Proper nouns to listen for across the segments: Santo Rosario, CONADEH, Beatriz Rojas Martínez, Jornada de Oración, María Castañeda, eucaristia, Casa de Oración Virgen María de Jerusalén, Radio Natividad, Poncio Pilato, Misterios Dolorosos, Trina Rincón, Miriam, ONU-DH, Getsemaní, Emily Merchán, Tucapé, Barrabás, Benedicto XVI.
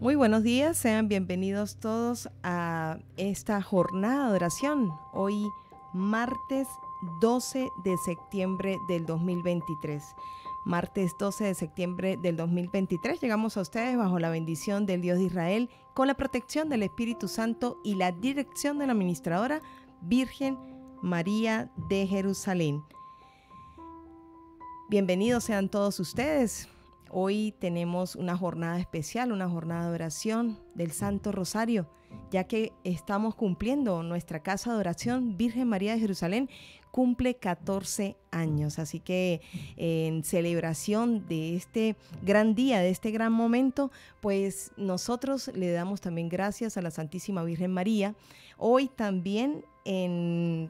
Muy buenos días, sean bienvenidos todos a esta jornada de oración, hoy martes 12 de septiembre del 2023. Martes 12 de septiembre del 2023 llegamos a ustedes bajo la bendición del Dios de Israel, con la protección del Espíritu Santo y la dirección de la administradora Virgen María de Jerusalén. Bienvenidos sean todos ustedes. Hoy tenemos una jornada especial, una jornada de oración del Santo Rosario, ya que estamos cumpliendo nuestra Casa de Oración Virgen María de Jerusalén, cumple 14 años. Así que en celebración de este gran día, de este gran momento, pues nosotros le damos también gracias a la Santísima Virgen María. Hoy también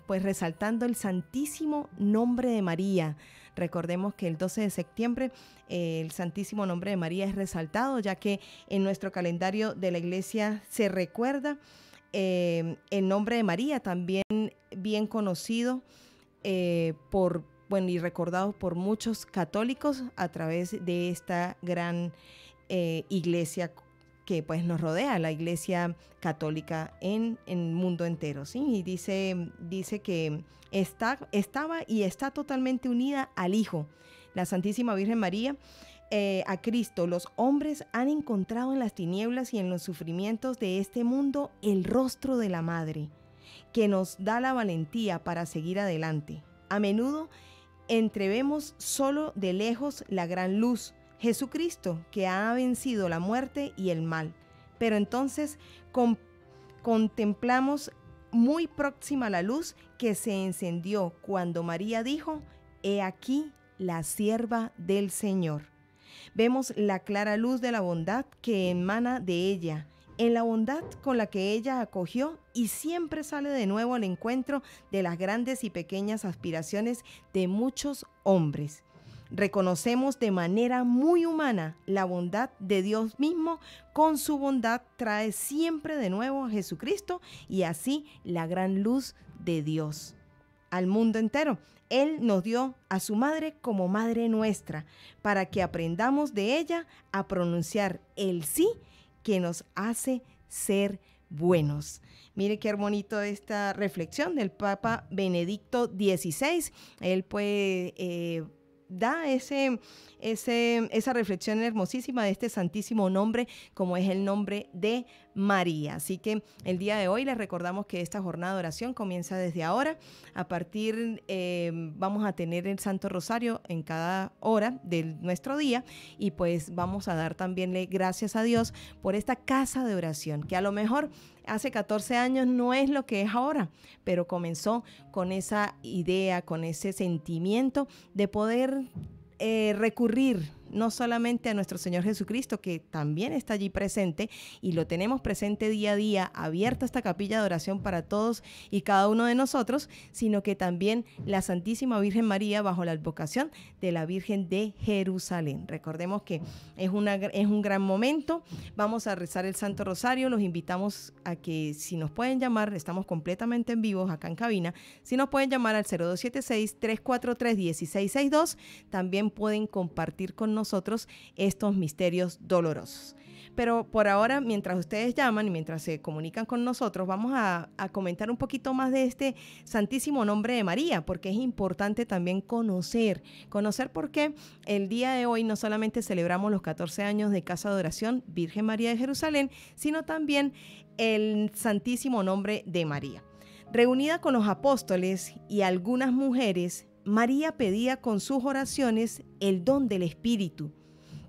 pues resaltando el Santísimo Nombre de María. Recordemos que el 12 de septiembre el Santísimo Nombre de María es resaltado, ya que en nuestro calendario de la Iglesia se recuerda el nombre de María, también bien conocido y recordado por muchos católicos a través de esta gran Iglesia que pues nos rodea, la Iglesia católica en el mundo entero, ¿sí? Y dice que está totalmente unida al Hijo, la Santísima Virgen María, a Cristo. Los hombres han encontrado en las tinieblas y en los sufrimientos de este mundo el rostro de la Madre, que nos da la valentía para seguir adelante. A menudo entrevemos solo de lejos la gran luz, Jesucristo, que ha vencido la muerte y el mal, pero entonces contemplamos muy próxima la luz que se encendió cuando María dijo: "He aquí la sierva del Señor". Vemos la clara luz de la bondad que emana de ella, en la bondad con la que ella acogió y siempre sale de nuevo al encuentro de las grandes y pequeñas aspiraciones de muchos hombres. Reconocemos de manera muy humana la bondad de Dios mismo. Con su bondad trae siempre de nuevo a Jesucristo y así la gran luz de Dios al mundo entero. Él nos dio a su madre como madre nuestra para que aprendamos de ella a pronunciar el sí que nos hace ser buenos. Mire qué bonito esta reflexión del Papa Benedicto XVI. Él pues da esa reflexión hermosísima de este santísimo nombre, como es el nombre de María. Así que el día de hoy les recordamos que esta jornada de oración comienza desde ahora. A partir, vamos a tener el Santo Rosario en cada hora de nuestro día y pues vamos a dar también gracias a Dios por esta casa de oración, que a lo mejor hace 14 años no es lo que es ahora, pero comenzó con esa idea, con ese sentimiento de poder recurrir no solamente a nuestro Señor Jesucristo, que también está allí presente y lo tenemos presente día a día, abierta esta capilla de oración para todos y cada uno de nosotros, sino que también la Santísima Virgen María bajo la advocación de la Virgen de Jerusalén. Recordemos que es un gran momento. Vamos a rezar el Santo Rosario. Los invitamos a que, si nos pueden llamar, estamos completamente en vivo acá en cabina, si nos pueden llamar al 0276-343-1662, también pueden compartir con nosotros estos misterios dolorosos. Pero por ahora, mientras ustedes llaman y mientras se comunican con nosotros, vamos a comentar un poquito más de este Santísimo Nombre de María, porque es importante también conocer por qué el día de hoy no solamente celebramos los 14 años de Casa de Oración Virgen María de Jerusalén, sino también el Santísimo Nombre de María. Reunida con los apóstoles y algunas mujeres, María pedía con sus oraciones el don del Espíritu,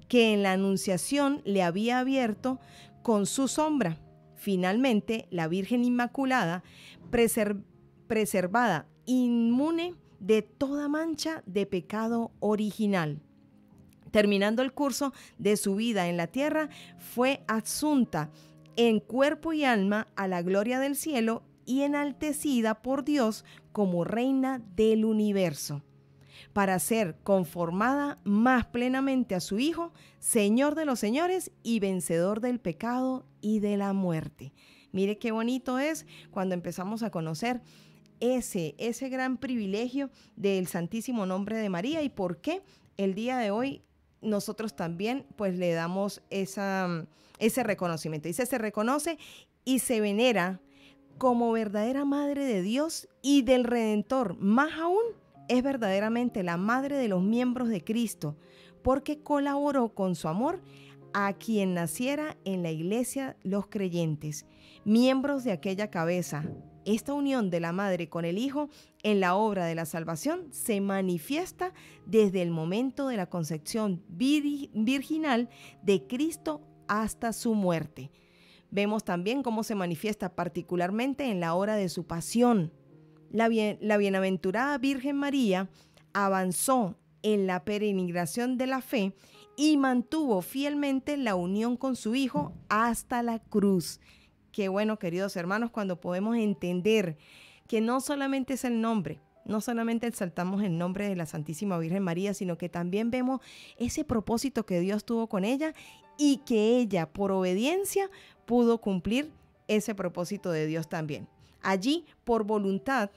que en la Anunciación le había abierto con su sombra. Finalmente, la Virgen Inmaculada, preservada, inmune de toda mancha de pecado original, terminando el curso de su vida en la tierra, fue asunta en cuerpo y alma a la gloria del cielo y enaltecida por Dios como reina del universo, para ser conformada más plenamente a su Hijo, Señor de los señores y vencedor del pecado y de la muerte. Mire qué bonito es cuando empezamos a conocer ese gran privilegio del Santísimo Nombre de María y por qué el día de hoy nosotros también pues le damos ese reconocimiento. Dice, se reconoce y se venera como verdadera madre de Dios y del Redentor. Más aún, es verdaderamente la madre de los miembros de Cristo, porque colaboró con su amor a quien naciera en la iglesia los creyentes, miembros de aquella cabeza. Esta unión de la madre con el hijo en la obra de la salvación se manifiesta desde el momento de la concepción virginal de Cristo hasta su muerte. Vemos también cómo se manifiesta particularmente en la hora de su pasión. La bienaventurada Virgen María avanzó en la peregrinación de la fe y mantuvo fielmente la unión con su hijo hasta la cruz. Qué bueno, queridos hermanos, cuando podemos entender que no solamente es el nombre, no solamente exaltamos el nombre de la Santísima Virgen María, sino que también vemos ese propósito que Dios tuvo con ella y que ella, por obediencia, pudo cumplir ese propósito de Dios también. Allí por voluntad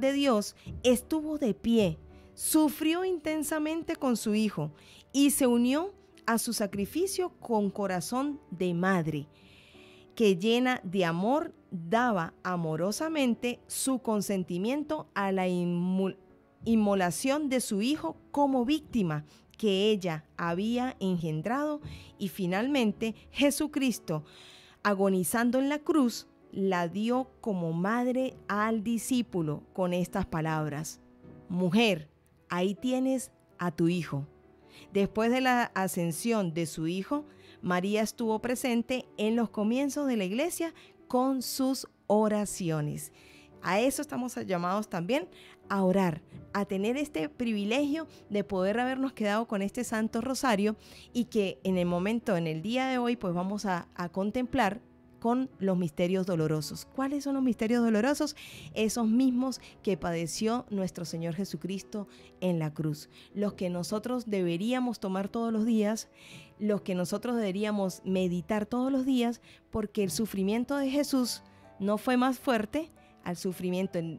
de Dios, estuvo de pie, sufrió intensamente con su hijo y se unió a su sacrificio con corazón de madre, que llena de amor daba amorosamente su consentimiento a la inmolación de su hijo como víctima que ella había engendrado, y finalmente Jesucristo, agonizando en la cruz, la dio como madre al discípulo con estas palabras: mujer, ahí tienes a tu hijo. Después de la ascensión de su hijo, María estuvo presente en los comienzos de la iglesia con sus oraciones. A eso estamos llamados también, a orar, a tener este privilegio de poder habernos quedado con este Santo Rosario, y que en el día de hoy, pues vamos a contemplar con los misterios dolorosos. ¿Cuáles son los misterios dolorosos? Esos mismos que padeció nuestro Señor Jesucristo en la cruz, los que nosotros deberíamos tomar todos los días, los que nosotros deberíamos meditar todos los días, porque el sufrimiento de Jesús no fue más fuerte al sufrimiento, el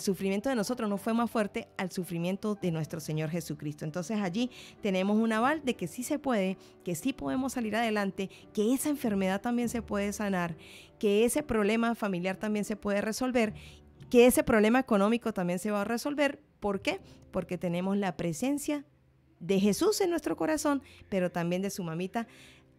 sufrimiento de nosotros no fue más fuerte al sufrimiento de nuestro Señor Jesucristo. Entonces allí tenemos un aval de que sí se puede, que sí podemos salir adelante, que esa enfermedad también se puede sanar, que ese problema familiar también se puede resolver, que ese problema económico también se va a resolver. ¿Por qué? Porque tenemos la presencia de Jesús en nuestro corazón, pero también de su mamita,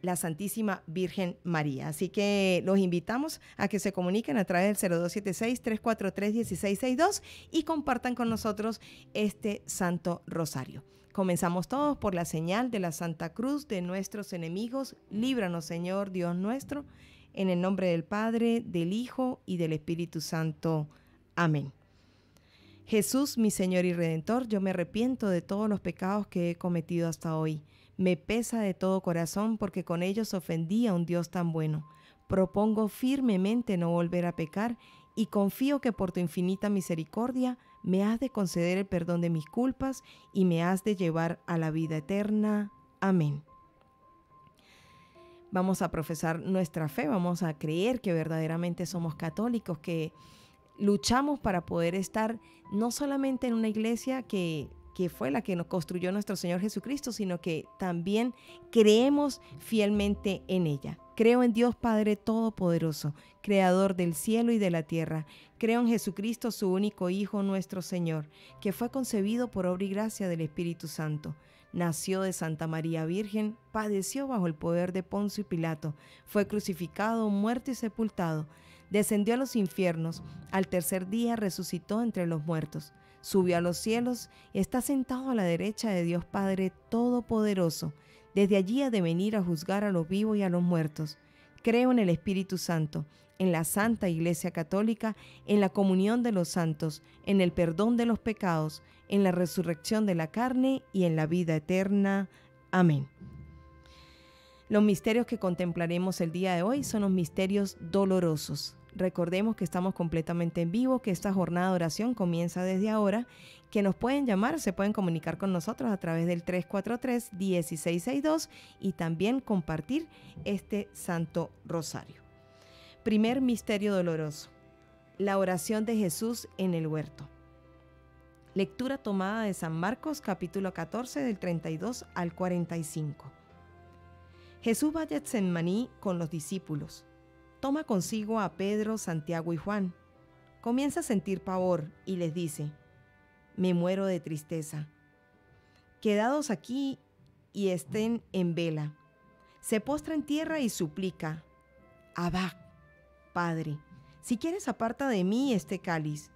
la Santísima Virgen María. Así que los invitamos a que se comuniquen a través del 0276-343-1662 y compartan con nosotros este Santo Rosario. Comenzamos todos por la señal de la Santa Cruz de nuestros enemigos. Líbranos, Señor Dios nuestro, en el nombre del Padre, del Hijo y del Espíritu Santo. Amén. Jesús, mi Señor y Redentor, yo me arrepiento de todos los pecados que he cometido hasta hoy. Me pesa de todo corazón porque con ellos ofendí a un Dios tan bueno. Propongo firmemente no volver a pecar y confío que por tu infinita misericordia me has de conceder el perdón de mis culpas y me has de llevar a la vida eterna. Amén. Vamos a profesar nuestra fe, vamos a creer que verdaderamente somos católicos, que luchamos para poder estar no solamente en una iglesia que fue la que nos construyó nuestro Señor Jesucristo, sino que también creemos fielmente en ella. Creo en Dios Padre Todopoderoso, Creador del cielo y de la tierra. Creo en Jesucristo, su único Hijo, nuestro Señor, que fue concebido por obra y gracia del Espíritu Santo. Nació de Santa María Virgen, padeció bajo el poder de Poncio Pilato, fue crucificado, muerto y sepultado, descendió a los infiernos, al tercer día resucitó entre los muertos. Subió a los cielos y está sentado a la derecha de Dios Padre Todopoderoso. Desde allí ha de venir a juzgar a los vivos y a los muertos. Creo en el Espíritu Santo, en la Santa Iglesia Católica, en la comunión de los santos, en el perdón de los pecados, en la resurrección de la carne y en la vida eterna. Amén. Los misterios que contemplaremos el día de hoy son los misterios dolorosos. Recordemos que estamos completamente en vivo, que esta jornada de oración comienza desde ahora, que nos pueden llamar, se pueden comunicar con nosotros a través del 343-1662 y también compartir este Santo Rosario. Primer misterio doloroso, la oración de Jesús en el huerto. Lectura tomada de San Marcos, capítulo 14, del 32 al 45. Jesús va a Getsemaní con los discípulos. Toma consigo a Pedro, Santiago y Juan. Comienza a sentir pavor y les dice: me muero de tristeza. Quedados aquí y estén en vela. Se postra en tierra y suplica: Abba, Padre, si quieres aparta de mí este cáliz,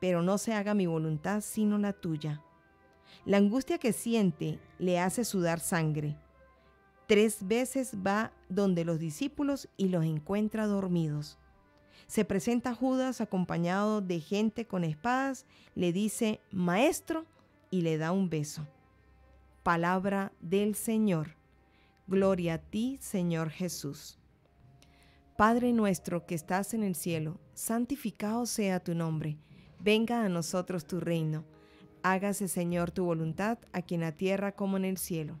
pero no se haga mi voluntad sino la tuya. La angustia que siente le hace sudar sangre. 3 veces va donde los discípulos y los encuentra dormidos. Se presenta Judas acompañado de gente con espadas, le dice: Maestro, y le da un beso. Palabra del Señor. Gloria a ti, Señor Jesús. Padre nuestro que estás en el cielo, santificado sea tu nombre. Venga a nosotros tu reino. Hágase, Señor, tu voluntad, aquí en la tierra como en el cielo.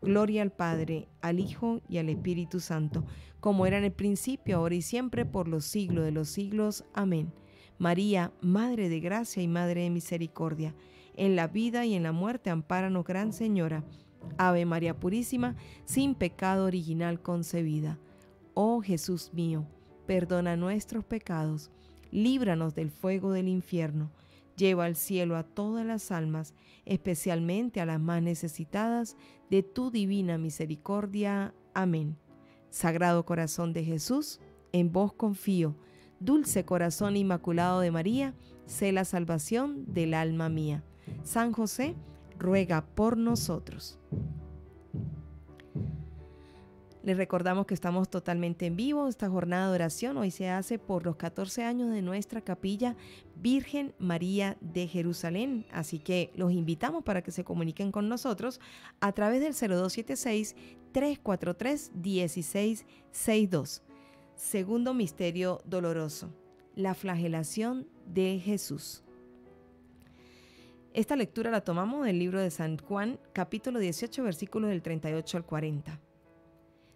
Gloria al Padre, al Hijo y al Espíritu Santo, como era en el principio, ahora y siempre, por los siglos de los siglos. Amén. María, Madre de Gracia y Madre de Misericordia, en la vida y en la muerte, ampáranos, Gran Señora. Ave María Purísima, sin pecado original concebida. Oh Jesús mío, perdona nuestros pecados, líbranos del fuego del infierno. Lleva al cielo a todas las almas, especialmente a las más necesitadas de tu divina misericordia. Amén. Sagrado Corazón de Jesús, en vos confío. Dulce Corazón Inmaculado de María, sé la salvación del alma mía. San José, ruega por nosotros. Les recordamos que estamos totalmente en vivo. Esta jornada de oración hoy se hace por los 14 años de nuestra capilla Virgen María de Jerusalén. Así que los invitamos para que se comuniquen con nosotros a través del 0276-343-1662. Segundo misterio doloroso, la flagelación de Jesús. Esta lectura la tomamos del libro de San Juan, capítulo 18, versículos del 38 al 40.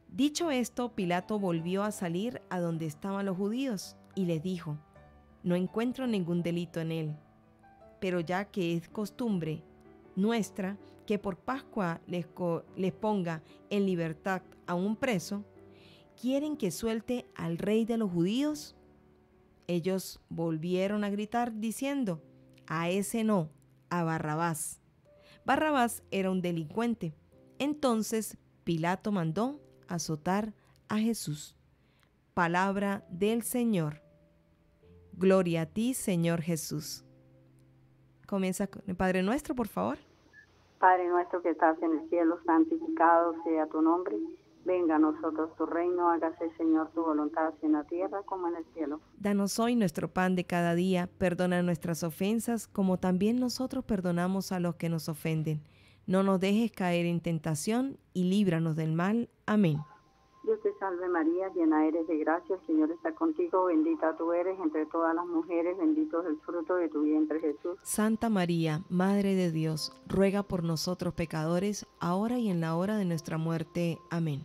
Dicho esto, Pilato volvió a salir a donde estaban los judíos y les dijo: no encuentro ningún delito en él, pero ya que es costumbre nuestra que por Pascua les ponga en libertad a un preso, ¿quieren que suelte al rey de los judíos? Ellos volvieron a gritar diciendo: a ese no, a Barrabás. Barrabás era un delincuente. Entonces Pilato mandó azotar a Jesús. Palabra del Señor. Gloria a ti, Señor Jesús. Comienza con el Padre Nuestro, por favor. Padre nuestro que estás en el cielo, santificado sea tu nombre. Venga a nosotros tu reino, hágase, Señor, tu voluntad en la tierra como en el cielo. Danos hoy nuestro pan de cada día, perdona nuestras ofensas como también nosotros perdonamos a los que nos ofenden. No nos dejes caer en tentación y líbranos del mal. Amén. Dios te salve María, llena eres de gracia, el Señor está contigo, bendita tú eres entre todas las mujeres, bendito es el fruto de tu vientre Jesús. Santa María, Madre de Dios, ruega por nosotros pecadores, ahora y en la hora de nuestra muerte. Amén.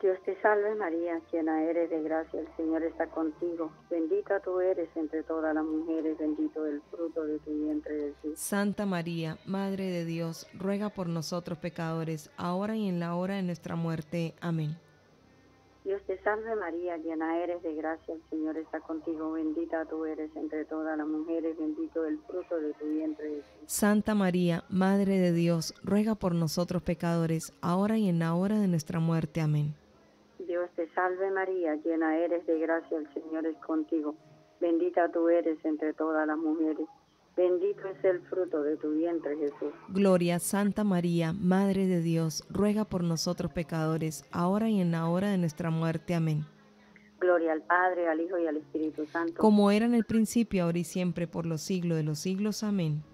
Dios te salve María, llena eres de gracia, el Señor está contigo. Bendita tú eres entre todas las mujeres, bendito el fruto de tu vientre Jesús. Santa María, Madre de Dios, ruega por nosotros pecadores, ahora y en la hora de nuestra muerte. Amén. Dios te salve María, llena eres de gracia, el Señor está contigo, bendita tú eres entre todas las mujeres, bendito el fruto de tu vientre Jesús. Santa María, Madre de Dios, ruega por nosotros pecadores, ahora y en la hora de nuestra muerte. Amén. Dios te salve María, llena eres de gracia, el Señor es contigo. Bendita tú eres entre todas las mujeres, bendito es el fruto de tu vientre Jesús. Gloria, Santa María, Madre de Dios, ruega por nosotros pecadores, ahora y en la hora de nuestra muerte. Amén. Gloria al Padre, al Hijo y al Espíritu Santo. Como era en el principio, ahora y siempre, por los siglos de los siglos. Amén.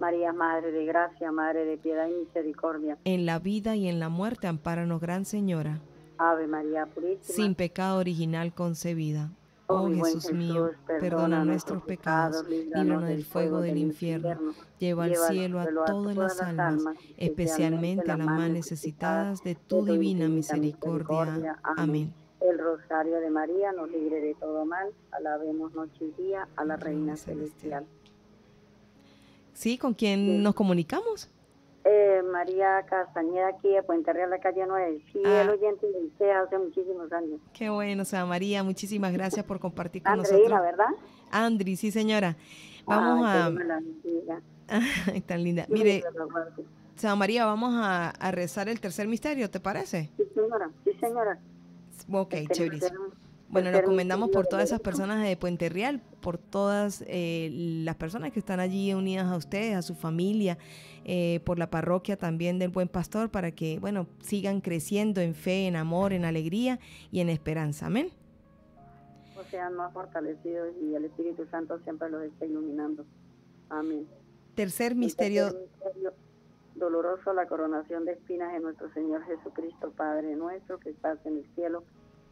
María, Madre de gracia, Madre de piedad y misericordia. En la vida y en la muerte, ampáranos, Gran Señora. Ave María Purísima. Sin pecado original concebida. Oh Jesús mío, perdona nuestros pecados, líbranos del fuego del infierno, lleva al cielo a todas las almas, especialmente a las más necesitadas de tu divina misericordia. Amén. El Rosario de María nos libre de todo mal, alabemos noche y día a la Reina Celestial. Sí, ¿con quién nos comunicamos? María Castañeda, aquí de Puente Real, la calle 9. Sí, el oyente de usted hace muchísimos años. Qué bueno, o sea, María, muchísimas gracias por compartir con nosotros. Andreina, ¿verdad? Andri, sí, señora. Vamos tan linda. Mire, San María, vamos a rezar el tercer misterio, ¿te parece? Sí, señora. Sí, señora. Ok, chéverísimo. Bueno, lo recomendamos por todas esas personas de Puente Real, por todas las personas que están allí unidas a ustedes, a su familia, por la parroquia también del Buen Pastor, para que, bueno, sigan creciendo en fe, en amor, en alegría y en esperanza. Amén. O sean más fortalecidos y el Espíritu Santo siempre los está iluminando. Amén. Tercer misterio doloroso, la coronación de espinas de nuestro Señor Jesucristo, Padre nuestro, que estás en el cielo.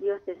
Dios te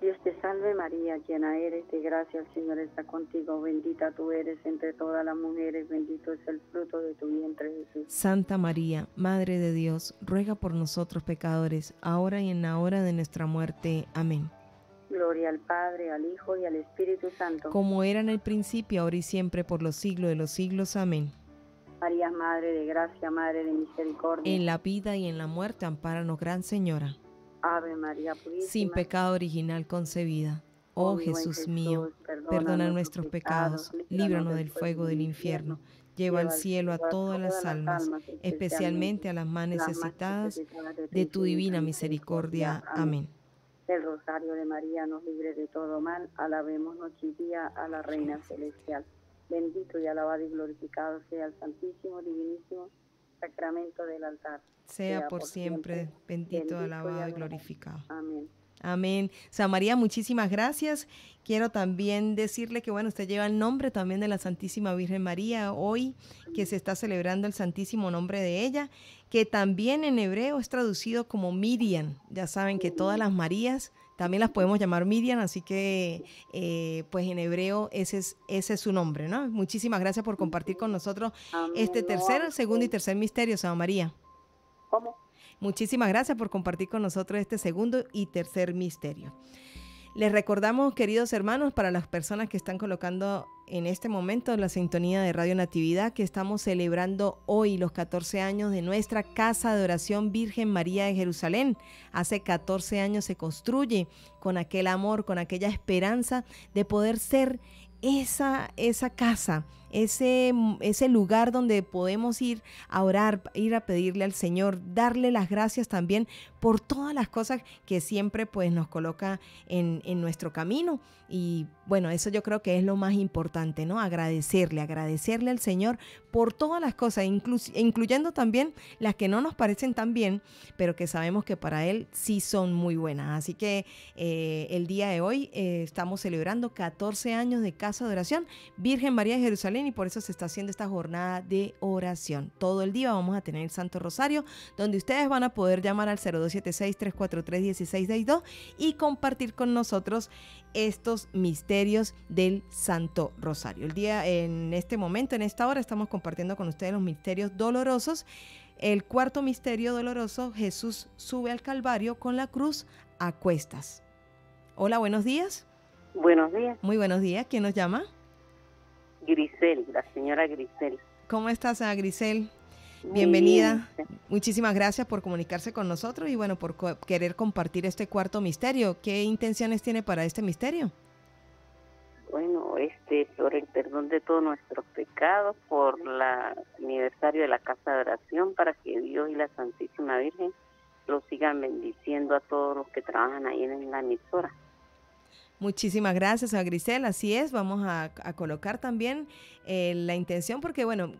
Dios te salve María, llena eres de gracia, el Señor está contigo, bendita tú eres entre todas las mujeres, bendito es el fruto de tu vientre, Jesús. Santa María, Madre de Dios, ruega por nosotros pecadores, ahora y en la hora de nuestra muerte. Amén. Gloria al Padre, al Hijo y al Espíritu Santo. Como era en el principio, ahora y siempre, por los siglos de los siglos. Amén. María, Madre de gracia, Madre de misericordia. En la vida y en la muerte, ampáranos, Gran Señora. Ave María Purísima, sin pecado original concebida. Oh Jesús mío, perdona nuestros pecados, líbranos del fuego del infierno, lleva al cielo a todas las almas, especialmente a las más necesitadas de tu divina misericordia. Amén. El Rosario de María nos libre de todo mal, alabemos noche y día a la Reina Celestial. Bendito y alabado y glorificado sea el Santísimo, Divinísimo Sacramento del altar. Sea por siempre bendito, alabado y glorificado. Amén. Amén. San María, muchísimas gracias. Quiero también decirle que, bueno, usted lleva el nombre también de la Santísima Virgen María, hoy que se está celebrando el santísimo nombre de ella, que también en hebreo es traducido como Miriam. Ya saben que todas las Marías también las podemos llamar Miriam, así que pues en hebreo ese es su nombre, ¿no? Muchísimas gracias por compartir con nosotros este tercer, segundo y tercer misterio, San María. ¿Cómo? Muchísimas gracias por compartir con nosotros este segundo y tercer misterio. Les recordamos, queridos hermanos, para las personas que están colocando en este momento la sintonía de Radio Natividad, que estamos celebrando hoy los 14 años de nuestra Casa de Oración Virgen María de Jerusalén. Hace 14 años se construye con aquel amor, con aquella esperanza de poder ser esa casa, ese lugar donde podemos ir a orar, ir a pedirle al Señor, darle las gracias también por todas las cosas que siempre pues nos coloca en nuestro camino. Y bueno, eso yo creo que es lo más importante, ¿no? Agradecerle al Señor por todas las cosas, incluyendo también las que no nos parecen tan bien, pero que sabemos que para Él sí son muy buenas. Así que el día de hoy estamos celebrando 14 años de Casa de Oración Virgen María de Jerusalén, y por eso se está haciendo esta jornada de oración. Todo el día vamos a tener el Santo Rosario, donde ustedes van a poder llamar al 0276-343-1662 y compartir con nosotros estos misterios del Santo Rosario. En este momento, en esta hora, estamos compartiendo con ustedes los misterios dolorosos. El cuarto misterio doloroso, Jesús sube al Calvario con la cruz a cuestas. Hola, buenos días. Buenos días. Muy buenos días. ¿Quién nos llama? Grisel, la señora Grisel. ¿Cómo estás, Grisel? Bienvenida. Bien. Muchísimas gracias por comunicarse con nosotros y bueno, por querer compartir este cuarto misterio. ¿Qué intenciones tiene para este misterio? Bueno, por el perdón de todos nuestros pecados, por el aniversario de la Casa de Oración, para que Dios y la Santísima Virgen los sigan bendiciendo a todos los que trabajan ahí en la emisora. Muchísimas gracias a Grisel, así es, vamos a colocar también la intención porque, bueno,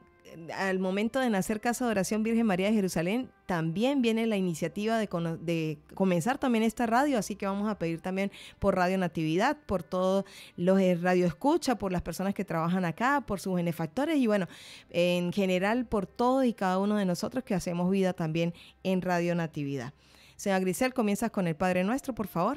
al momento de nacer Casa de Oración Virgen María de Jerusalén, también viene la iniciativa de comenzar también esta radio, así que vamos a pedir también por Radio Natividad, por todos los radioescuchas, por las personas que trabajan acá, por sus benefactores y bueno, en general por todos y cada uno de nosotros que hacemos vida también en Radio Natividad. Señora Grisel, comienzas con el Padre Nuestro, por favor.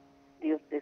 Dios te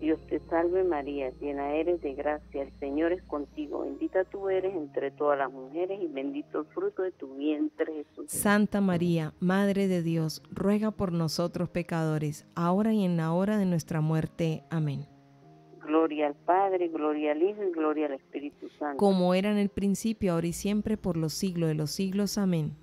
Dios te salve María, llena eres de gracia, el Señor es contigo, bendita tú eres entre todas las mujeres y bendito el fruto de tu vientre Jesús. Santa María, Madre de Dios, ruega por nosotros pecadores, ahora y en la hora de nuestra muerte. Amén. Gloria al Padre, gloria al Hijo y gloria al Espíritu Santo. Como era en el principio, ahora y siempre, por los siglos de los siglos. Amén.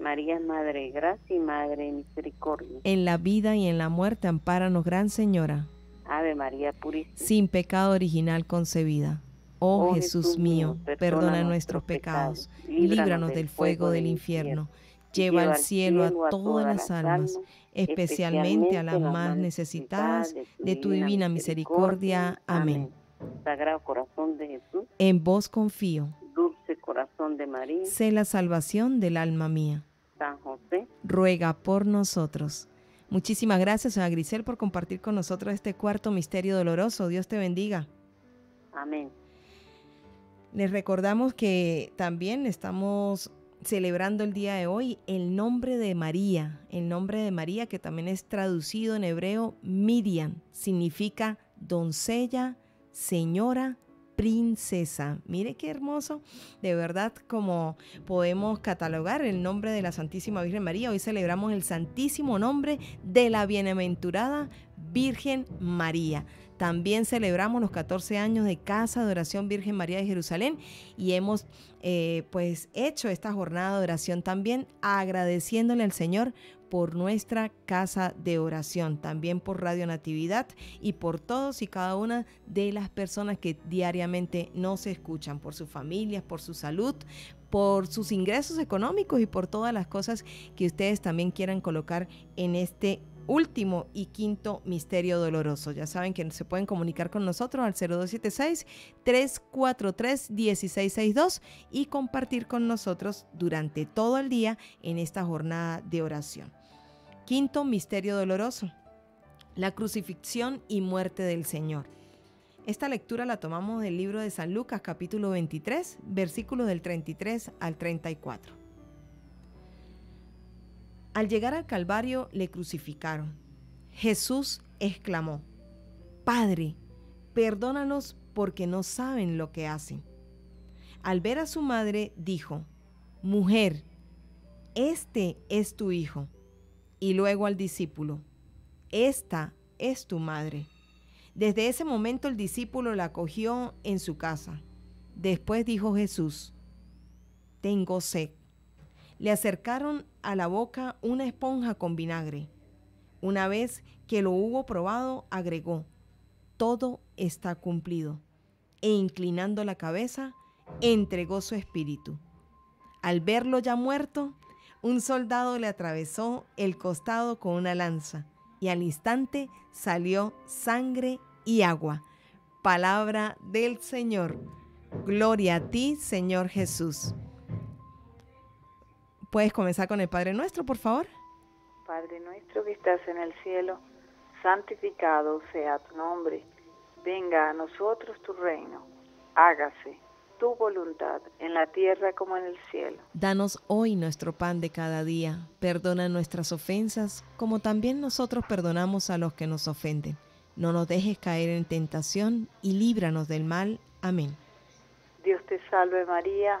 María, Madre de gracia y Madre de misericordia. En la vida y en la muerte, ampáranos, Gran Señora. Ave María purísima, sin pecado original concebida. Oh Jesús mío, perdona nuestros pecados, líbranos del fuego del infierno, lleva al cielo a todas las almas, especialmente a las más necesitadas de tu divina misericordia. Amén. Sagrado Corazón de Jesús, en vos confío, dulce Corazón de María, sé la salvación del alma mía. San José, ruega por nosotros. Muchísimas gracias a Grisel por compartir con nosotros este cuarto misterio doloroso. Dios te bendiga. Amén. Les recordamos que también estamos celebrando el día de hoy el nombre de María que también es traducido en hebreo Miriam, significa doncella, señora, princesa. Mire qué hermoso, de verdad, como podemos catalogar el nombre de la Santísima Virgen María. Hoy celebramos el santísimo nombre de la bienaventurada Virgen María. También celebramos los 14 años de Casa de Oración Virgen María de Jerusalén y hemos pues hecho esta jornada de oración también agradeciéndole al Señor por nuestra Casa de Oración, también por Radio Natividad y por todos y cada una de las personas que diariamente nos escuchan, por sus familias, por su salud, por sus ingresos económicos y por todas las cosas que ustedes también quieran colocar en este último y quinto misterio doloroso. Ya saben que se pueden comunicar con nosotros al 0276-343-1662 y compartir con nosotros durante todo el día en esta jornada de oración. Quinto misterio doloroso, la crucifixión y muerte del Señor. Esta lectura la tomamos del libro de San Lucas, capítulo 23, versículos del 33 al 34. Al llegar al Calvario le crucificaron. Jesús exclamó: Padre, perdónanos porque no saben lo que hacen. Al ver a su madre dijo: Mujer, este es tu hijo. Y luego al discípulo: Esta es tu madre. Desde ese momento el discípulo la acogió en su casa. Después dijo Jesús: Tengo sed. Le acercaron a la boca una esponja con vinagre. Una vez que lo hubo probado, agregó: Todo está cumplido. E inclinando la cabeza, entregó su espíritu. Al verlo ya muerto, un soldado le atravesó el costado con una lanza y al instante salió sangre y agua. Palabra del Señor. Gloria a ti, Señor Jesús. ¿Puedes comenzar con el Padre Nuestro, por favor? Padre nuestro que estás en el cielo, santificado sea tu nombre. Venga a nosotros tu reino. Hágase tu voluntad en la tierra como en el cielo. Danos hoy nuestro pan de cada día. Perdona nuestras ofensas, como también nosotros perdonamos a los que nos ofenden. No nos dejes caer en tentación y líbranos del mal. Amén. Dios te salve María.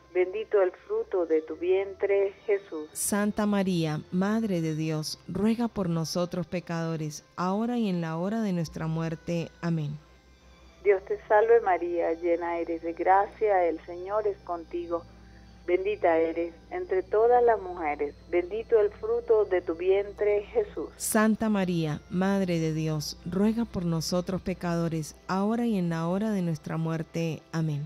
Bendito el fruto de tu vientre, Jesús. Santa María, Madre de Dios, ruega por nosotros pecadores, ahora y en la hora de nuestra muerte. Amén. Dios te salve María, llena eres de gracia, el Señor es contigo. Bendita eres entre todas las mujeres, bendito el fruto de tu vientre, Jesús. Santa María, Madre de Dios, ruega por nosotros pecadores, ahora y en la hora de nuestra muerte. Amén.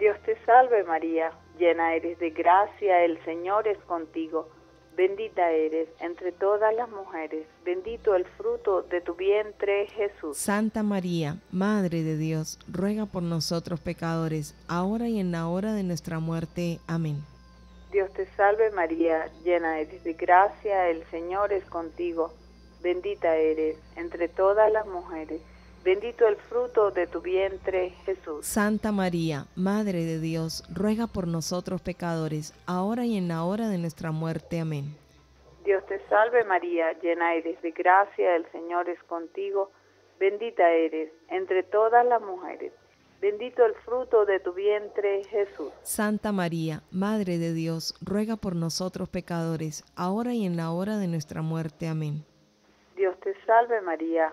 Dios te salve María, llena eres de gracia, el Señor es contigo. Bendita eres entre todas las mujeres, bendito el fruto de tu vientre, Jesús. Santa María, Madre de Dios, ruega por nosotros pecadores, ahora y en la hora de nuestra muerte. Amén. Dios te salve María, llena eres de gracia, el Señor es contigo. Bendita eres entre todas las mujeres, bendito el fruto de tu vientre, Jesús. Santa María, Madre de Dios, ruega por nosotros pecadores, ahora y en la hora de nuestra muerte. Amén. Dios te salve María, llena eres de gracia, el Señor es contigo. Bendita eres entre todas las mujeres, bendito el fruto de tu vientre, Jesús. Santa María, Madre de Dios, ruega por nosotros pecadores, ahora y en la hora de nuestra muerte. Amén. Dios te salve María,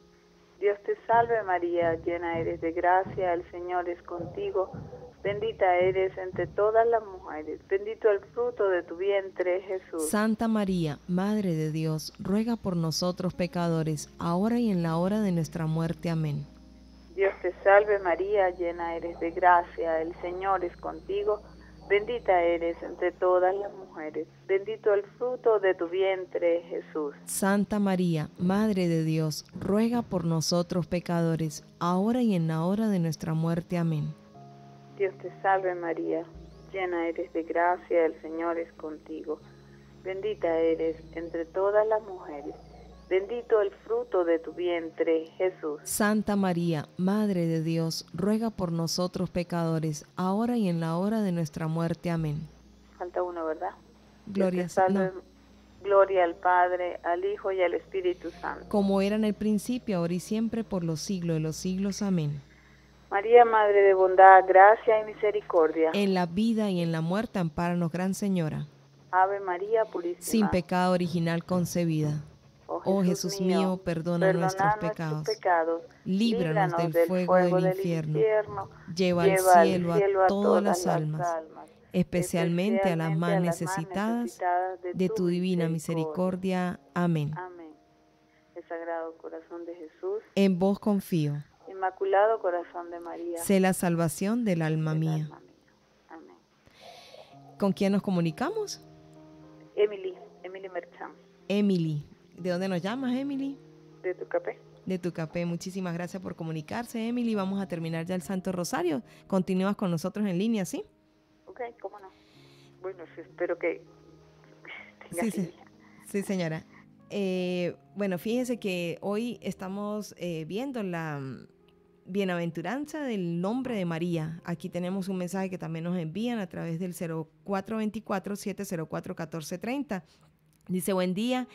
Dios te salve María, llena eres de gracia, el Señor es contigo. Bendita eres entre todas las mujeres, bendito el fruto de tu vientre, Jesús. Santa María, Madre de Dios, ruega por nosotros pecadores, ahora y en la hora de nuestra muerte. Amén. Dios te salve María, llena eres de gracia, el Señor es contigo. Bendita eres entre todas las mujeres, bendito el fruto de tu vientre, Jesús. Santa María, Madre de Dios, ruega por nosotros pecadores, ahora y en la hora de nuestra muerte. Amén. Dios te salve María, llena eres de gracia, el Señor es contigo. Bendita eres entre todas las mujeres, bendito el fruto de tu vientre, Jesús. Santa María, Madre de Dios, ruega por nosotros pecadores, ahora y en la hora de nuestra muerte. Amén. Falta uno, ¿verdad? Gloria, salve, no. Gloria al Padre, al Hijo y al Espíritu Santo. Como era en el principio, ahora y siempre, por los siglos de los siglos. Amén. María, Madre de bondad, gracia y misericordia. En la vida y en la muerte, ampáranos, Gran Señora. Ave María purísima, sin pecado original concebida. Oh Jesús mío, perdona nuestros pecados, líbranos del fuego del infierno, lleva al cielo a todas las almas, especialmente a las más necesitadas de tu divina misericordia. Amén. Amén. El Sagrado Corazón de Jesús, en vos confío. Inmaculado Corazón de María, sé la salvación del alma mía. Amén. ¿Con quién nos comunicamos? Emily Merchán. Emily. ¿De dónde nos llamas, Emily? De Tucapé. De Tucapé. Muchísimas gracias por comunicarse, Emily. Vamos a terminar ya el Santo Rosario. Continúas con nosotros en línea, ¿sí? Ok, cómo no. Bueno, sí, espero que tengas línea. Sí, señora. Bueno, fíjese que hoy estamos viendo la bienaventuranza del nombre de María. Aquí tenemos un mensaje que también nos envían a través del 0424-704-1430. Dice, buen día.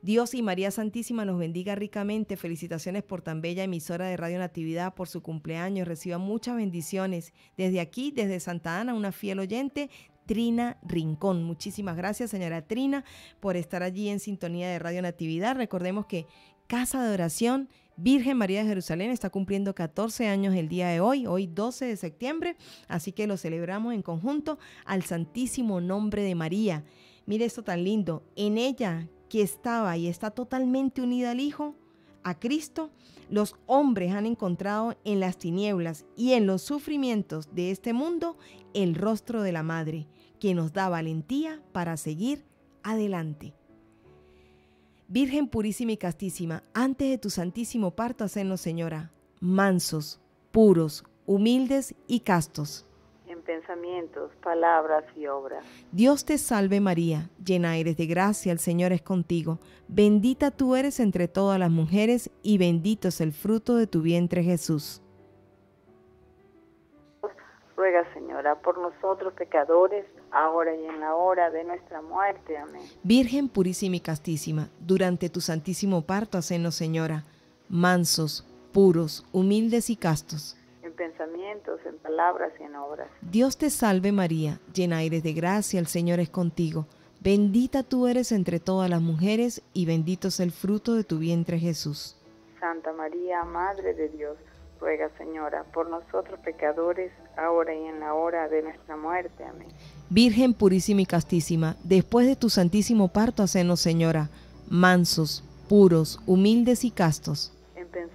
Dios y María Santísima nos bendiga ricamente. Felicitaciones por tan bella emisora de Radio Natividad, por su cumpleaños. Reciba muchas bendiciones. Desde aquí, desde Santa Ana, una fiel oyente, Trina Rincón. Muchísimas gracias, señora Trina, por estar allí en sintonía de Radio Natividad. Recordemos que Casa de Oración Virgen María de Jerusalén está cumpliendo 14 años el día de hoy, hoy 12 de septiembre. Así que lo celebramos en conjunto al Santísimo Nombre de María. Mire esto tan lindo. En ella, que estaba y está totalmente unida al Hijo, a Cristo, los hombres han encontrado en las tinieblas y en los sufrimientos de este mundo el rostro de la Madre, que nos da valentía para seguir adelante. Virgen purísima y castísima, antes de tu santísimo parto, hacednos, Señora, mansos, puros, humildes y castos en pensamientos, palabras y obras. Dios te salve María, llena eres de gracia, el Señor es contigo. Bendita tú eres entre todas las mujeres y bendito es el fruto de tu vientre, Jesús. Ruega, Señora, por nosotros pecadores, ahora y en la hora de nuestra muerte. Amén. Virgen purísima y castísima, durante tu santísimo parto, hacednos, Señora, mansos, puros, humildes y castos en pensamientos, en palabras y en obras. Dios te salve María, llena eres de gracia, el Señor es contigo. Bendita tú eres entre todas las mujeres y bendito es el fruto de tu vientre, Jesús. Santa María, Madre de Dios, ruega, Señora, por nosotros pecadores, ahora y en la hora de nuestra muerte. Amén. Virgen purísima y castísima, después de tu santísimo parto, hacednos, Señora, mansos, puros, humildes y castos en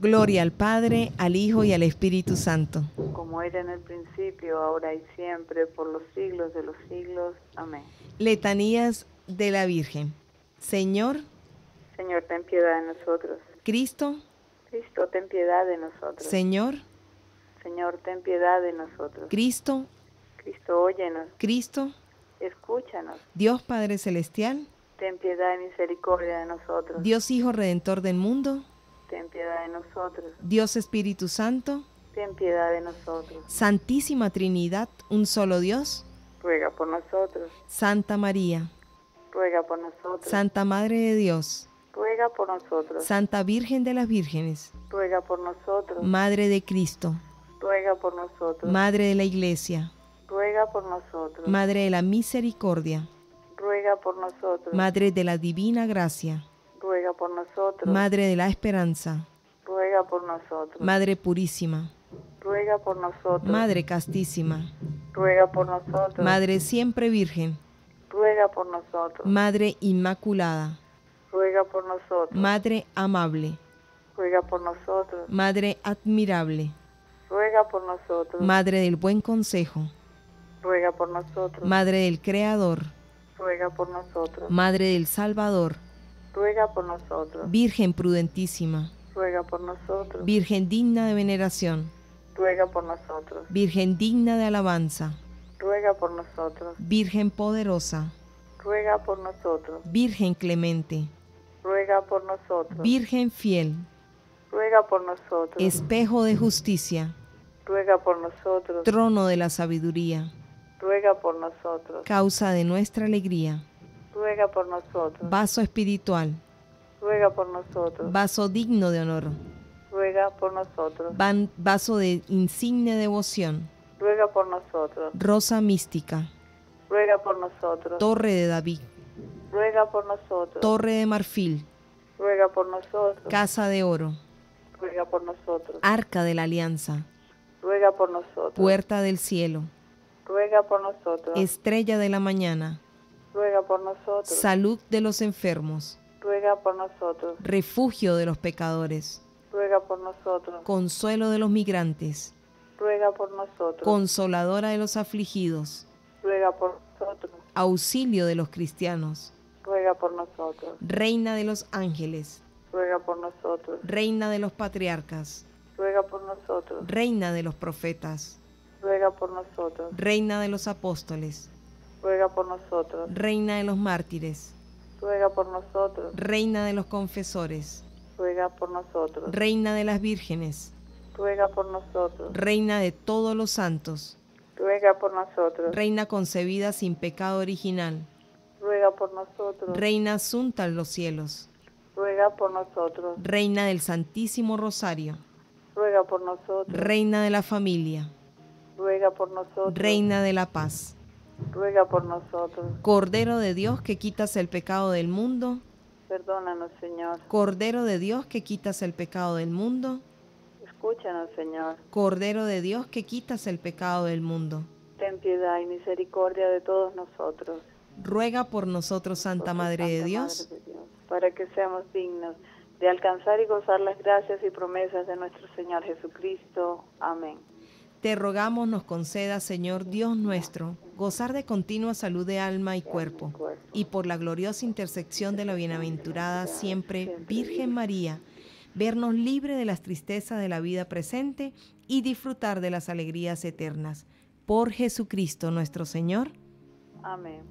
Gloria al Padre, al Hijo y al Espíritu Santo. Como era en el principio, ahora y siempre, por los siglos de los siglos. Amén. Letanías de la Virgen. Señor, Señor, ten piedad de nosotros. Cristo, Cristo, ten piedad de nosotros. Señor, Señor, ten piedad de nosotros. Cristo, Cristo, óyenos. Cristo, escúchanos. Dios Padre Celestial, ten piedad y misericordia de nosotros. Dios Hijo Redentor del mundo, ten piedad de nosotros. Dios Espíritu Santo, ten piedad de nosotros. Santísima Trinidad, un solo Dios, ruega por nosotros. Santa María, ruega por nosotros. Santa Madre de Dios, ruega por nosotros. Santa Virgen de las Vírgenes, ruega por nosotros. Madre de Cristo, ruega por nosotros. Madre de la Iglesia, ruega por nosotros. Madre de la Misericordia, ruega por nosotros. Madre de la Divina Gracia, ruega por nosotros. Madre de la Esperanza, ruega por nosotros. Madre Purísima, ruega por nosotros. Madre Castísima, ruega por nosotros. Madre Siempre Virgen, ruega por nosotros. Madre Inmaculada, ruega por nosotros. Madre Amable, ruega por nosotros. Madre Admirable, ruega por nosotros. Madre del Buen Consejo, ruega por nosotros. Madre del Creador, ruega por nosotros. Madre del Salvador, ruega por nosotros. Virgen prudentísima, ruega por nosotros. Virgen digna de veneración, ruega por nosotros. Virgen digna de alabanza, ruega por nosotros. Virgen poderosa, ruega por nosotros. Virgen clemente, ruega por nosotros. Virgen fiel, ruega por nosotros. Espejo de justicia, ruega por nosotros. Trono de la sabiduría, ruega por nosotros. Causa de nuestra alegría, ruega por nosotros. Vaso espiritual, ruega por nosotros. Vaso digno de honor, ruega por nosotros. Vaso de insigne devoción, ruega por nosotros. Rosa mística, ruega por nosotros. Torre de David, ruega por nosotros. Torre de marfil, ruega por nosotros. Casa de oro, ruega por nosotros. Arca de la alianza, ruega por nosotros. Puerta del cielo, ruega por nosotros. Estrella de la mañana, ruega por nosotros. Salud de los enfermos, ruega por nosotros. Refugio de los pecadores, ruega por nosotros. Consuelo de los migrantes, ruega por nosotros. Consoladora de los afligidos, ruega por nosotros. Auxilio de los cristianos, ruega por nosotros. Reina de los ángeles, ruega por nosotros. Reina de los patriarcas, ruega por nosotros. Reina de los profetas, ruega por nosotros. Reina de los apóstoles, ruega por nosotros. Reina de los mártires, ruega por nosotros. Reina de los confesores, ruega por nosotros. Reina de las vírgenes, ruega por nosotros. Reina de todos los santos, ruega por nosotros. Reina concebida sin pecado original, ruega por nosotros. Reina asunta a los cielos, ruega por nosotros. Reina del Santísimo Rosario, ruega por nosotros. Reina de la familia, ruega por nosotros. Reina de la paz, ruega por nosotros. Cordero de Dios que quitas el pecado del mundo, perdónanos, Señor. Cordero de Dios que quitas el pecado del mundo, escúchanos, Señor. Cordero de Dios que quitas el pecado del mundo, ten piedad y misericordia de todos nosotros. Ruega por nosotros, Santa Madre de Dios, para que seamos dignos de alcanzar y gozar las gracias y promesas de nuestro Señor Jesucristo. Amén. Te rogamos nos conceda, Señor Dios nuestro, gozar de continua salud de alma y cuerpo, y por la gloriosa intercesión de la bienaventurada siempre Virgen María, vernos libre de las tristezas de la vida presente y disfrutar de las alegrías eternas. Por Jesucristo nuestro Señor. Amén.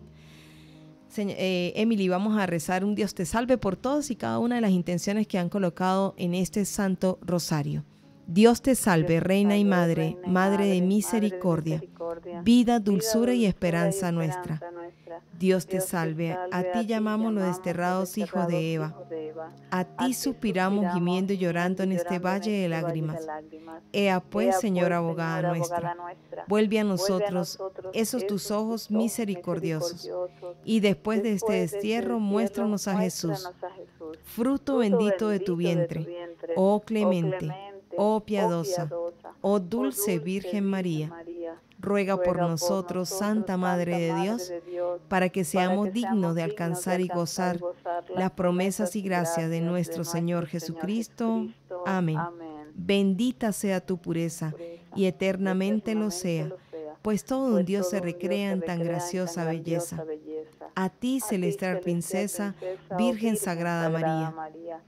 Emily, vamos a rezar un Dios te salve por todos y cada una de las intenciones que han colocado en este Santo Rosario. Dios te salve, Reina y Madre, Madre de misericordia, vida, dulzura y esperanza nuestra. Dios te salve, a ti llamamos los desterrados hijos de Eva. A ti suspiramos gimiendo y llorando en este valle de lágrimas. Ea pues, Señora abogada nuestra, vuelve a nosotros esos tus ojos misericordiosos. Y después de este destierro, muéstranos a Jesús, fruto bendito de tu vientre, oh clemente, oh piadosa, oh dulce Virgen María, ruega por nosotros, Santa Madre de Dios, para que seamos dignos de alcanzar y gozar las promesas y gracias de nuestro Señor Jesucristo. Amén. Bendita sea tu pureza, y eternamente lo sea, pues todo un Dios se recrea en tan graciosa belleza. A ti, celestial princesa, Virgen Sagrada María,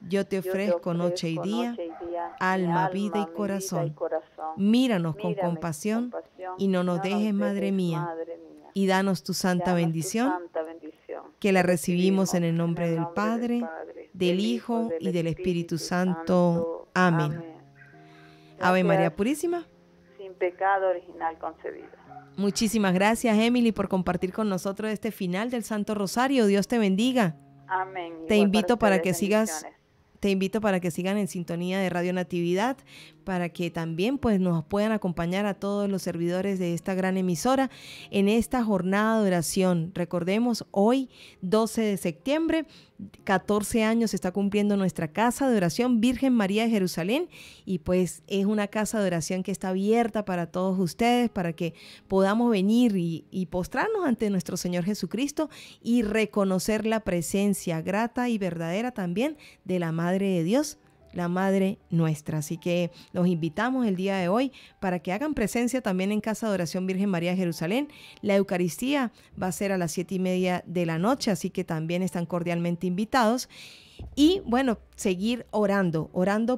yo te ofrezco noche y día, alma, vida y corazón. Míranos con compasión y no nos dejes, Madre mía, y danos tu santa bendición, que la recibimos en el nombre del Padre, del Hijo y del Espíritu Santo. Amén. Ave María Purísima, sin pecado original concebida. Muchísimas gracias, Emily, por compartir con nosotros este final del Santo Rosario. Dios te bendiga. Amén. Te invito para que sigas, en sintonía de Radio Natividad, para que también pues nos puedan acompañar a todos los servidores de esta gran emisora en esta jornada de oración. Recordemos, hoy 12 de septiembre, 14 años está cumpliendo nuestra Casa de Oración Virgen María de Jerusalén, y pues es una casa de oración que está abierta para todos ustedes, para que podamos venir y postrarnos ante nuestro Señor Jesucristo y reconocer la presencia grata y verdadera también de la Madre de Dios, la Madre Nuestra. Así que los invitamos el día de hoy para que hagan presencia también en Casa de Oración Virgen María de Jerusalén. La Eucaristía va a ser a las 7:30 de la noche, así que también están cordialmente invitados. Y bueno, seguir orando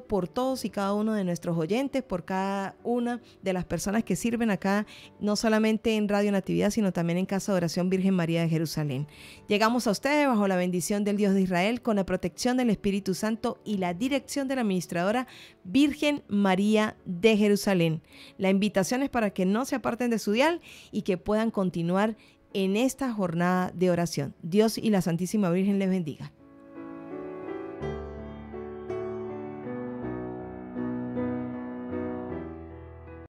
por todos y cada uno de nuestros oyentes, por cada una de las personas que sirven acá, no solamente en Radio Natividad, sino también en Casa de Oración Virgen María de Jerusalén. Llegamos a ustedes bajo la bendición del Dios de Israel, con la protección del Espíritu Santo y la dirección de la administradora Virgen María de Jerusalén. La invitación es para que no se aparten de su dial y que puedan continuar en esta jornada de oración. Dios y la Santísima Virgen les bendiga.